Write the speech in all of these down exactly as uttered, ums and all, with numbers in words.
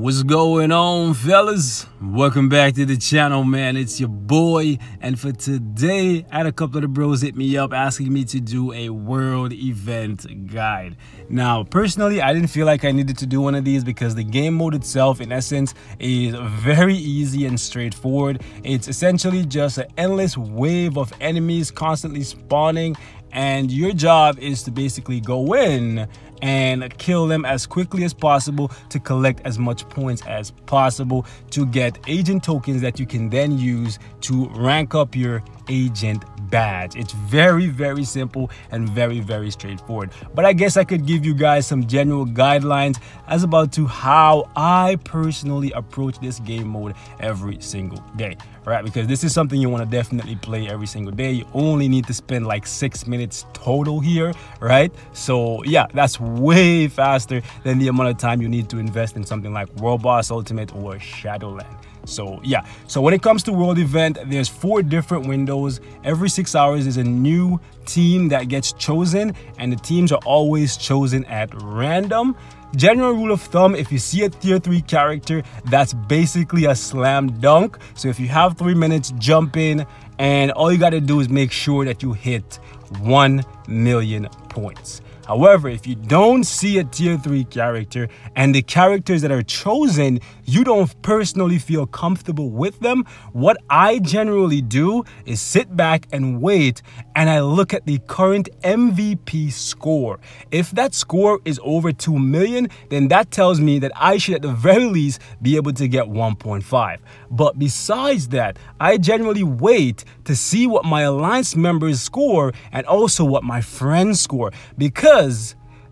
What's going on, fellas? Welcome back to the channel, man. It's your boy, and for today I had a couple of the bros hit me up asking me to do a world event guide. Now personally, I didn't feel like I needed to do one of these because the game mode itself in essence is very easy and straightforward. It's essentially just an endless wave of enemies constantly spawning, and your job is to basically go in and kill them as quickly as possible to collect as much points as possible to get agent tokens that you can then use to rank up your agent badge. It's very very simple and very very straightforward, but I guess I could give you guys some general guidelines as about to how I personally approach this game mode every single day, right? Because this is something you want to definitely play every single day. You only need to spend like six minutes total here, right? So yeah, that's way faster than the amount of time you need to invest in something like World Boss Ultimate or Shadowland. So yeah, so when it comes to world event, there's four different windows. Every six hours is a new team that gets chosen, and the teams are always chosen at random. General rule of thumb, if you see a tier three character, that's basically a slam dunk. So if you have three minutes, jump in, and all you got to do is make sure that you hit one million points. However, if you don't see a tier three character and the characters that are chosen, you don't personally feel comfortable with them, what I generally do is sit back and wait, and I look at the current M V P score. If that score is over two million, then that tells me that I should at the very least be able to get one point five. But besides that, I generally wait to see what my alliance members score and also what my friends score, because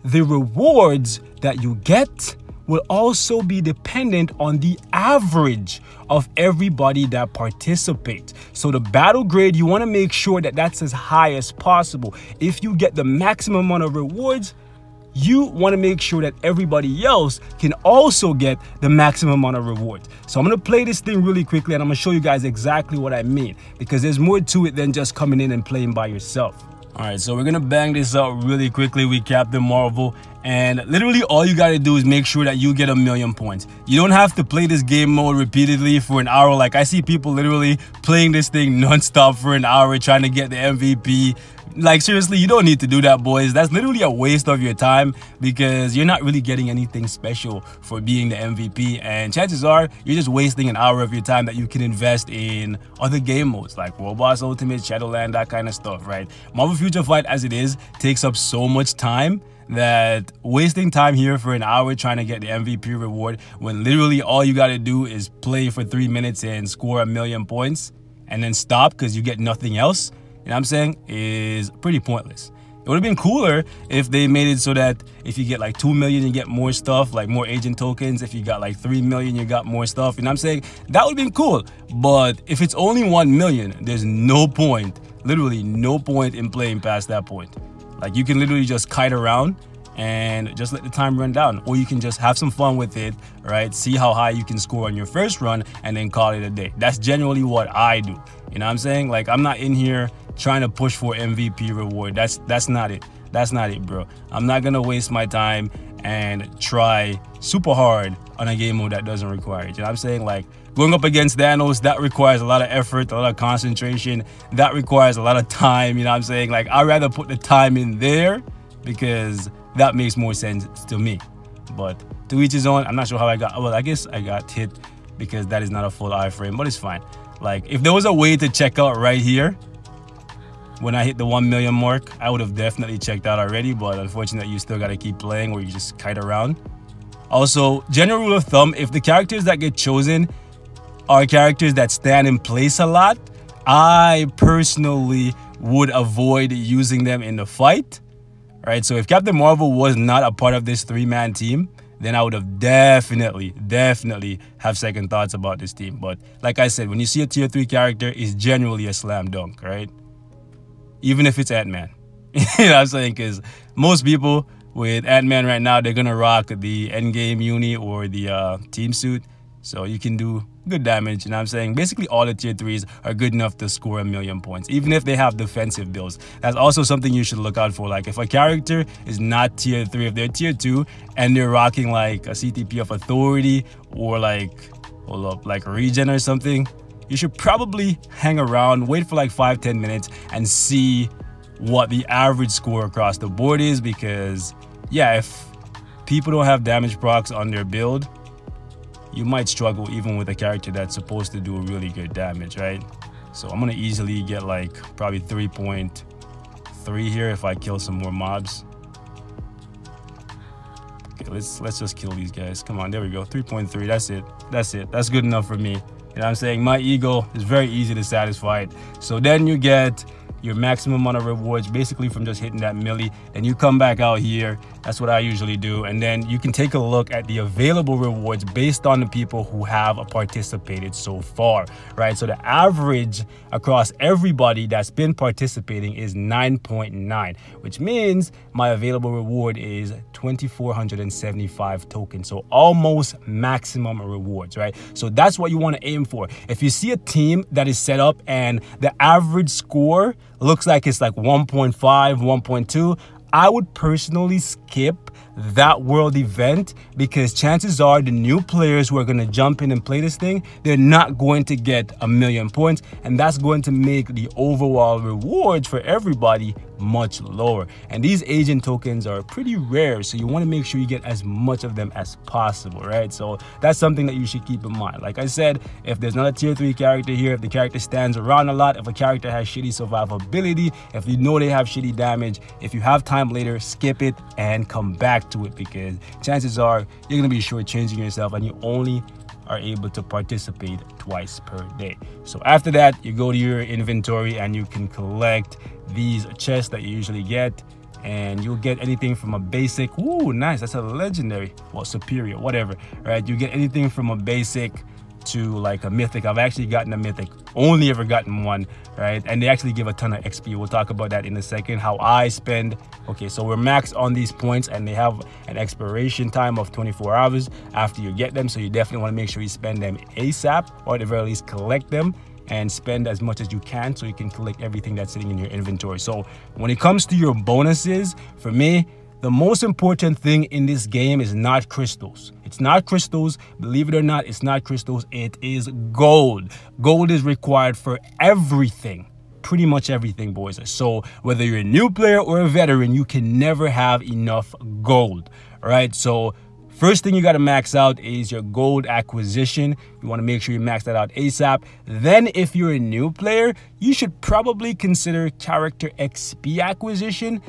the rewards that you get will also be dependent on the average of everybody that participates. So the battle grade, you want to make sure that that's as high as possible. If you get the maximum amount of rewards, you want to make sure that everybody else can also get the maximum amount of rewards. So I'm going to play this thing really quickly, and I'm going to show you guys exactly what I mean, because there's more to it than just coming in and playing by yourself. Alright, so we're gonna bang this out really quickly with Captain Marvel, and literally all you gotta do is make sure that you get a million points. You don't have to play this game mode repeatedly for an hour. Like, I see people literally playing this thing non-stop for an hour trying to get the M V P. Like, seriously, you don't need to do that, boys. That's literally a waste of your time, because you're not really getting anything special for being the M V P, and chances are you're just wasting an hour of your time that you can invest in other game modes like World Boss Ultimate, Shadowland, that kind of stuff, right? Marvel Future Fight as it is takes up so much time that wasting time here for an hour trying to get the M V P reward, when literally all you got to do is play for three minutes and score a million points and then stop because you get nothing else, you know what I'm saying, is pretty pointless. It would have been cooler if they made it so that if you get like two million, you get more stuff, like more agent tokens. If you got like three million, you got more stuff, you know what I'm saying? That would have been cool. But if it's only one million, there's no point, literally no point in playing past that point. Like, you can literally just kite around and just let the time run down, or you can just have some fun with it, right? See how high you can score on your first run and then call it a day. That's generally what I do, you know what I'm saying? Like, I'm not in here trying to push for M V P reward. That's that's not it. That's not it, bro. I'm not gonna waste my time and try super hard on a game mode that doesn't require it, you know what I'm saying? Like, going up against Thanos, that requires a lot of effort, a lot of concentration. That requires a lot of time, you know what I'm saying? Like, I'd rather put the time in there because that makes more sense to me. But to each his own. I'm not sure how I got, well, I guess I got hit because that is not a full iframe, but it's fine. Like, if there was a way to check out right here, when I hit the one million mark, I would have definitely checked out already, but unfortunately, you still got to keep playing or you just kite around. Also, general rule of thumb, if the characters that get chosen are characters that stand in place a lot, I personally would avoid using them in the fight, right? So if Captain Marvel was not a part of this three-man team, then I would have definitely, definitely have second thoughts about this team. But like I said, when you see a tier three character, it's generally a slam dunk, right? Even if it's Ant-Man. You know what I'm saying? Because most people with Ant-Man right now, they're going to rock the endgame uni or the uh, team suit. So you can do good damage, you know what I'm saying? Basically, all the tier threes are good enough to score a million points, even if they have defensive builds. That's also something you should look out for. Like, if a character is not tier three, if they're tier two, and they're rocking, like, a C T P of Authority or, like, hold up, like, Regen or something, you should probably hang around, wait for, like, five to ten minutes, and see what the average score across the board is, because, yeah, if people don't have damage procs on their build, you might struggle even with a character that's supposed to do really good damage, right? So I'm gonna easily get like probably three point three here if I kill some more mobs. Okay, let's let's just kill these guys. Come on, there we go. three point three, that's it. That's it. That's good enough for me. You know what I'm saying? My ego is very easy to satisfy it. So then you get your maximum amount of rewards basically from just hitting that melee, and you come back out here. That's what I usually do, and then you can take a look at the available rewards based on the people who have participated so far, right? So the average across everybody that's been participating is nine point nine, which means my available reward is two thousand four hundred seventy-five tokens, so almost maximum rewards, right? So that's what you want to aim for. If you see a team that is set up and the average score looks like it's like one point five, one point two, I would personally skip that world event, because chances are the new players who are going to jump in and play this thing, they're not going to get a million points, and that's going to make the overall rewards for everybody much lower. And these agent tokens are pretty rare, so you want to make sure you get as much of them as possible, right? So that's something that you should keep in mind. Like I said, if there's not a tier three character here, if the character stands around a lot, if a character has shitty survivability, if you know they have shitty damage, if you have time later, skip it and come back to it, because chances are you're gonna be shortchanging yourself and you only are able to participate twice per day. So after that, you go to your inventory and you can collect these chests that you usually get, and you'll get anything from a basic, ooh, nice, that's a legendary, well, superior, whatever, right? You get anything from a basic to like a mythic. I've actually gotten a mythic, only ever gotten one, right? And they actually give a ton of X P. We'll talk about that in a second, how I spend. Okay, so we're maxed on these points, and they have an expiration time of twenty-four hours after you get them, so you definitely want to make sure you spend them ASAP, or at the very least collect them and spend as much as you can so you can collect everything that's sitting in your inventory. So when it comes to your bonuses, for me, the most important thing in this game is not crystals. It's not crystals. Believe it or not, it's not crystals. It is gold. Gold is required for everything. Pretty much everything, boys. So whether you're a new player or a veteran, you can never have enough gold. All right. So first thing you got to max out is your gold acquisition. You want to make sure you max that out ASAP. Then if you're a new player, you should probably consider character X P acquisition,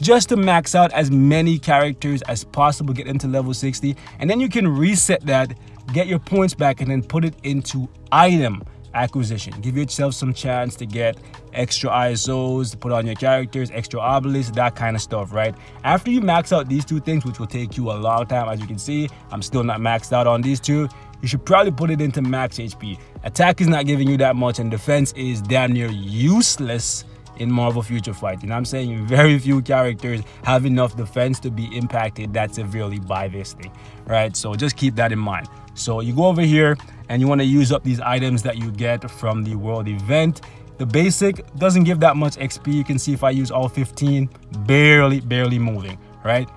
just to max out as many characters as possible, get into level sixty, and then you can reset that, get your points back, and then put it into item acquisition. Give yourself some chance to get extra I S Os, to put on your characters, extra obelisks, that kind of stuff, right? After you max out these two things, which will take you a long time, as you can see, I'm still not maxed out on these two, you should probably put it into max H P. Attack is not giving you that much, and defense is damn near useless in Marvel Future Fight. You know what I'm saying? Very few characters have enough defense to be impacted that severely by this thing, right? So just keep that in mind. So you go over here and you want to use up these items that you get from the world event. The basic doesn't give that much X P. You can see if I use all fifteen, barely, barely moving, right?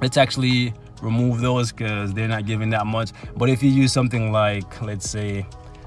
Let's actually remove those because they're not giving that much. But if you use something like, let's say,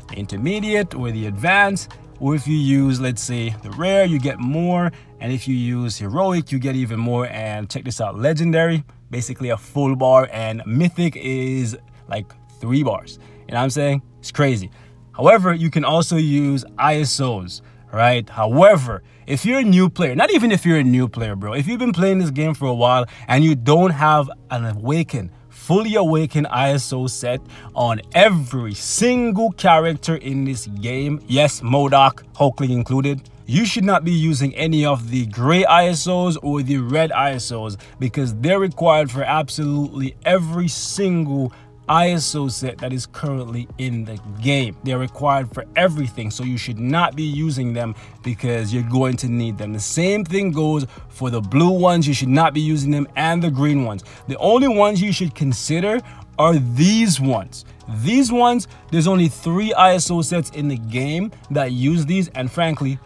the intermediate or the advanced, or if you use, let's say, the rare, you get more. And if you use heroic, you get even more. And check this out, legendary, basically a full bar, and mythic is like three bars. You know what I'm saying? It's crazy. However, you can also use I S Os, right? However, if you're a new player, not even if you're a new player, bro, if you've been playing this game for a while and you don't have an awakened, fully awakened I S O set on every single character in this game, yes, MODOK, Hulkling included, you should not be using any of the gray I S Os or the red I S Os, because they're required for absolutely every single I S O set that is currently in the game. They're required for everything, so you should not be using them because you're going to need them. The same thing goes for the blue ones. You should not be using them, and the green ones. The only ones you should consider are these ones. These ones, there's only three I S O sets in the game that use these, and frankly,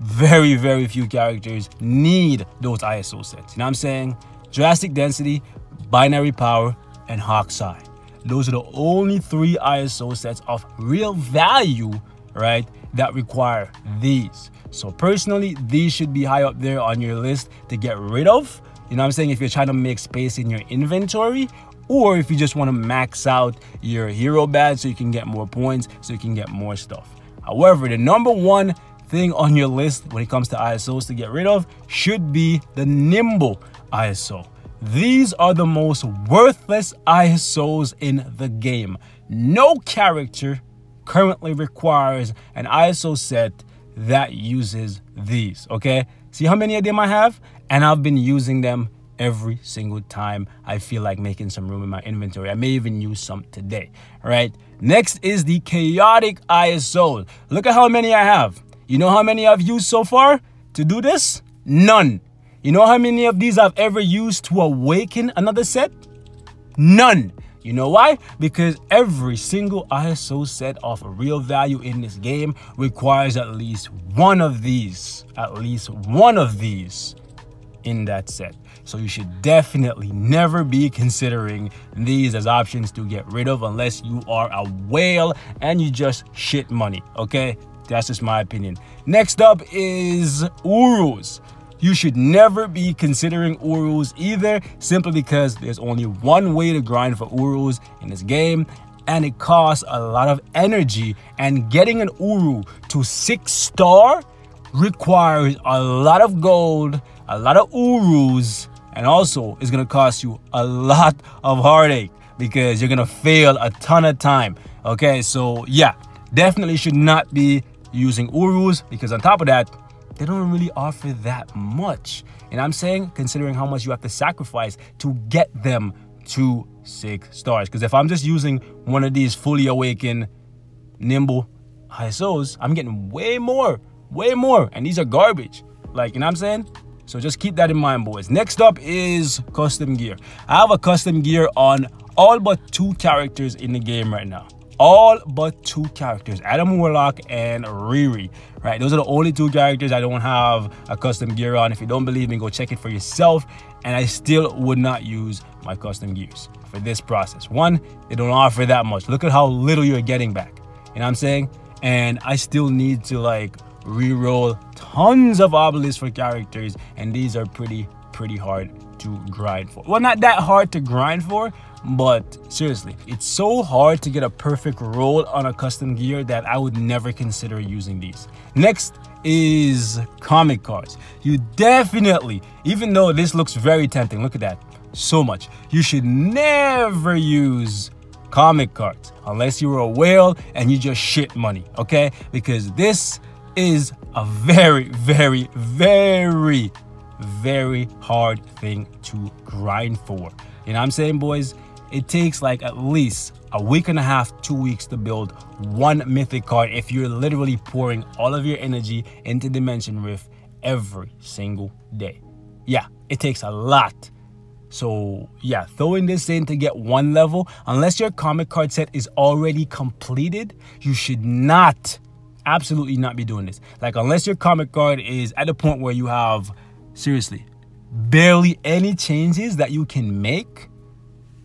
very, very few characters need those I S O sets. You know what I'm saying? Drastic Density, Binary Power, and Hawk's Eye. Those are the only three I S O sets of real value, right, that require these. So personally, these should be high up there on your list to get rid of. You know what I'm saying? If you're trying to make space in your inventory, or if you just want to max out your hero badge so you can get more points, so you can get more stuff. However, the number one thing on your list when it comes to I S Os to get rid of should be the Nimble I S O. These are the most worthless I S Os in the game. No character currently requires an I S O set that uses these, okay? See how many of them I have? And I've been using them every single time I feel like making some room in my inventory. I may even use some today, all right? Next is the Chaotic I S O. Look at how many I have. You know how many I've used so far to do this? None. You know how many of these I've ever used to awaken another set? None. You know why? Because every single I S O set of real value in this game requires at least one of these. At least one of these in that set. So you should definitely never be considering these as options to get rid of unless you are a whale and you just shit money, okay? That's just my opinion. Next up is Urus. You should never be considering Urus either, simply because there's only one way to grind for Urus in this game, and it costs a lot of energy, and getting an Uru to six star requires a lot of gold, a lot of Urus, and also it's gonna cost you a lot of heartache because you're gonna fail a ton of time, okay? So yeah, definitely should not be using Urus, because on top of that, they don't really offer that much. And I'm saying, considering how much you have to sacrifice to get them to six stars. Because if I'm just using one of these fully awakened nimble I S Os, I'm getting way more, way more. And these are garbage. Like, you know what I'm saying? So just keep that in mind, boys. Next up is custom gear. I have a custom gear on all but two characters in the game right now. All but two characters, Adam Warlock and Riri, right? Those are the only two characters I don't have a custom gear on. If you don't believe me, go check it for yourself. And I still would not use my custom gears for this process. One, they don't offer that much. Look at how little you're getting back. You know what I'm saying? And I still need to like reroll tons of obelisks for characters. And these are pretty, pretty hard to grind for. Well, not that hard to grind for, but seriously, it's so hard to get a perfect roll on a custom gear that I would never consider using these. Next is comic cards. You definitely, even though this looks very tempting, look at that, so much, you should never use comic cards unless you were a whale and you just shit money, okay? Because this is a very, very, very, very hard thing to grind for. You know what I'm saying, boys? It takes like at least a week and a half, two weeks to build one mythic card if you're literally pouring all of your energy into Dimension Rift every single day. Yeah, it takes a lot. So yeah, throwing this in to get one level, unless your comic card set is already completed, you should not, absolutely not be doing this. Like, unless your comic card is at the point where you have, seriously, barely any changes that you can make,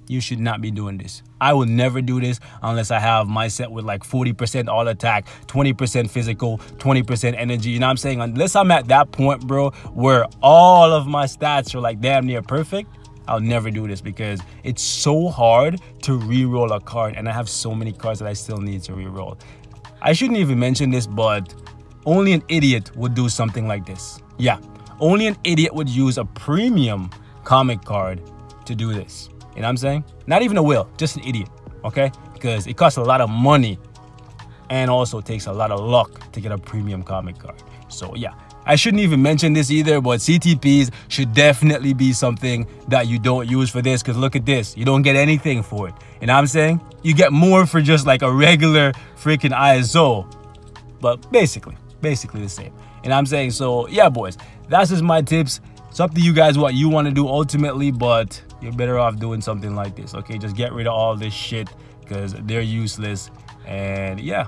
you should not be doing this. I will never do this unless I have my set with like forty percent all attack, twenty percent physical, twenty percent energy. You know what I'm saying? Unless I'm at that point, bro, where all of my stats are like damn near perfect, I'll never do this because it's so hard to re-roll a card, and I have so many cards that I still need to re-roll. I shouldn't even mention this, but only an idiot would do something like this. Yeah. Only an idiot would use a premium comic card to do this. You know what I'm saying? Not even a will, just an idiot, okay? Because it costs a lot of money and also takes a lot of luck to get a premium comic card. So yeah, I shouldn't even mention this either, but C T Ps should definitely be something that you don't use for this, because look at this, you don't get anything for it. You know what I'm saying? You get more for just like a regular freaking I S O, but basically, basically the same. You know what I'm saying? So yeah, boys, that's just my tips It's up to you guys what you want to do ultimately, but you're better off doing something like this, okay? Just get rid of all this shit because they're useless. And yeah,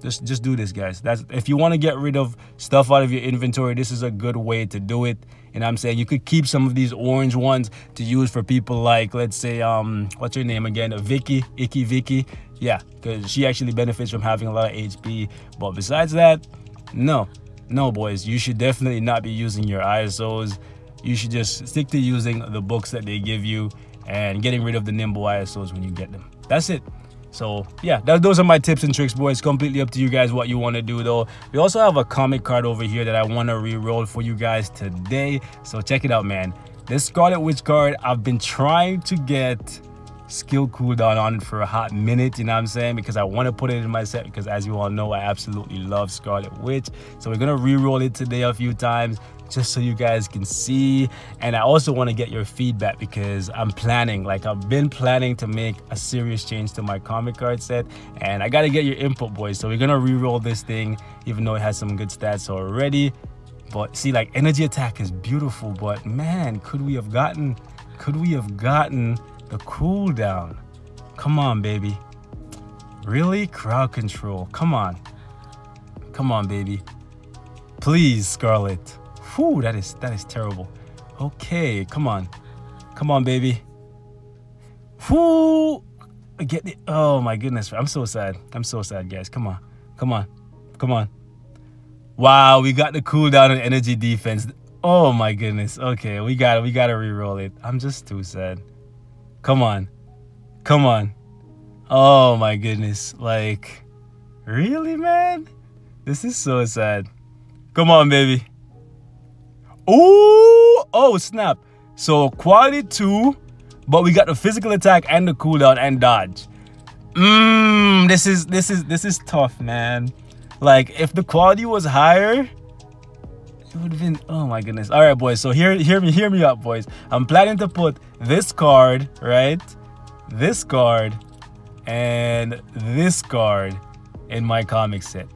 just just do this, guys. That's, if you want to get rid of stuff out of your inventory, this is a good way to do it. And I'm saying you could keep some of these orange ones to use for people like, let's say, um what's her name again, Vicky, Icky Vicky. Yeah, because she actually benefits from having a lot of H P. But besides that, no no boys, you should definitely not be using your I S Os. You should just stick to using the books that they give you and getting rid of the nimble I S Os when you get them. That's it. So yeah, that, those are my tips and tricks, boys. Completely up to you guys what you want to do, though. We also have a comic card over here that I want to re-roll for you guys today, so check it out, man. This Scarlet Witch card, I've been trying to get skill cooldown on it for a hot minute, you know what I'm saying, because I want to put it in my set, because as you all know, I absolutely love Scarlet Witch. So we're gonna re-roll it today a few times just so you guys can see. And I also want to get your feedback, because I'm planning, like I've been planning to make a serious change to my comic card set, and I got to get your input, boys. So we're gonna re-roll this thing, even though it has some good stats already. But see, like, energy attack is beautiful, but man, could we have gotten could we have gotten the cooldown? Come on, baby. Really? Crowd control, come on, come on, baby, please, Scarlet. Whew, that is that is terrible. Okay, come on, come on, baby. Whew, get it. Oh my goodness, I'm so sad. I'm so sad, guys. Come on, come on, come on. Wow, we got the cooldown on energy defense. Oh my goodness. Okay, we got it. We gotta re-roll it. I'm just too sad. Come on, come on. Oh my goodness. Like, really, man? This is so sad. Come on, baby. Oh, oh snap. So quality two, but we got the physical attack and the cooldown and dodge. Mmm, this is this is this is tough, man. Like, if the quality was higher, it would have been, oh my goodness. Alright, boys, so hear hear me, hear me up, boys. I'm planning to put this card, right? This card and this card in my comic set.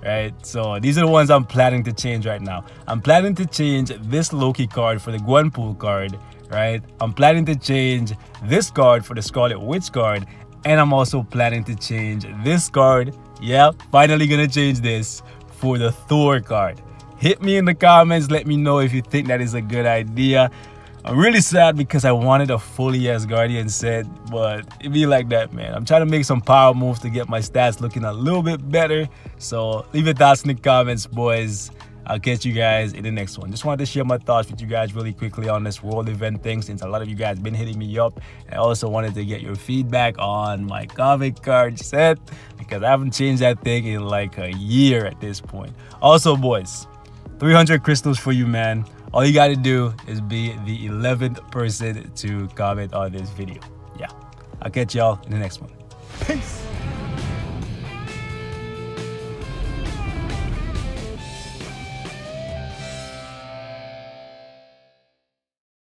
Right, so these are the ones I'm planning to change right now. I'm planning to change this Loki card for the Gwenpool card, right? I'm planning to change this card for the Scarlet Witch card, and I'm also planning to change this card. Yeah, finally gonna change this for the Thor card. Hit me in the comments, let me know if you think that is a good idea. I'm really sad because I wanted a fully Asgardian set, but it be like that, man. I'm trying to make some power moves to get my stats looking a little bit better. So leave your thoughts in the comments, boys. I'll catch you guys in the next one. Just wanted to share my thoughts with you guys really quickly on this world event thing, since a lot of you guys have been hitting me up. I also wanted to get your feedback on my comic card set, because I haven't changed that thing in like a year at this point. Also, boys, three hundred crystals for you, man. All you gotta do is be the eleventh person to comment on this video. Yeah, I'll catch y'all in the next one. Peace.